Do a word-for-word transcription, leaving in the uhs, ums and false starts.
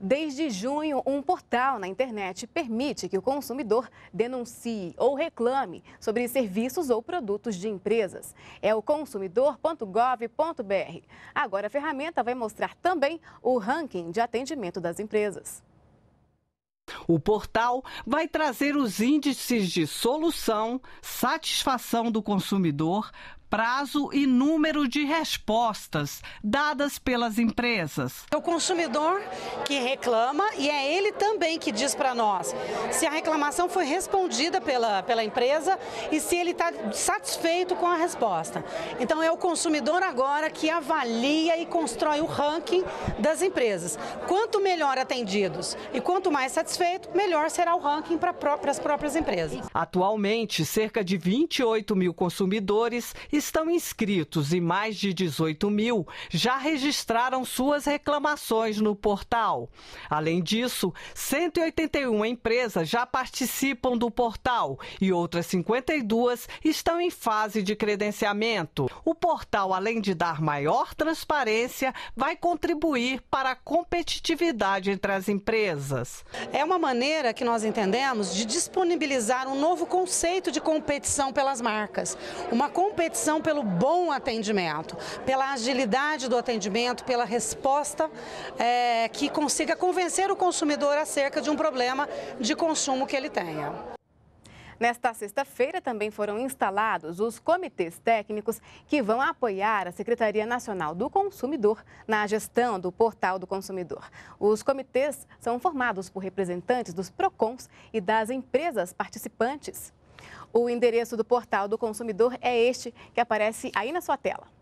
Desde junho, um portal na internet permite que o consumidor denuncie ou reclame sobre serviços ou produtos de empresas. É o consumidor ponto gov ponto br. Agora a ferramenta vai mostrar também o ranking de atendimento das empresas. O portal vai trazer os índices de solução, satisfação do consumidor, prazo e número de respostas dadas pelas empresas. É o consumidor que reclama e é ele também que diz para nós se a reclamação foi respondida pela, pela empresa e se ele está satisfeito com a resposta. Então é o consumidor agora que avalia e constrói o ranking das empresas. Quanto melhor atendidos e quanto mais satisfeito, melhor será o ranking para as próprias empresas. Atualmente, cerca de vinte e oito mil consumidores estão inscritos e mais de dezoito mil já registraram suas reclamações no portal. Além disso, cento e oitenta e uma empresas já participam do portal e outras cinquenta e duas estão em fase de credenciamento. O portal, além de dar maior transparência, vai contribuir para a competitividade entre as empresas. É uma maneira que nós entendemos de disponibilizar um novo conceito de competição pelas marcas. Uma competição pelo bom atendimento, pela agilidade do atendimento, pela resposta é, que consiga convencer o consumidor acerca de um problema de consumo que ele tenha. Nesta sexta-feira também foram instalados os comitês técnicos que vão apoiar a Secretaria Nacional do Consumidor na gestão do Portal do Consumidor. Os comitês são formados por representantes dos PROCONs e das empresas participantes. O endereço do Portal do Consumidor é este que aparece aí na sua tela.